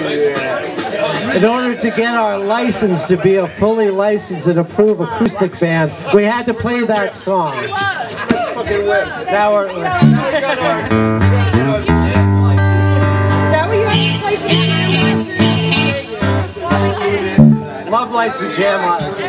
In order to get our license to be a fully licensed and approved acoustic band, we had to play that song. Now we're... Is that what you have to play for? Love Lights and Jam Lights.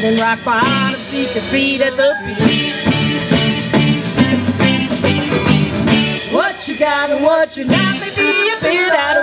And rock my bottom so you can see that the beat. What you got and what you not may be a bit out of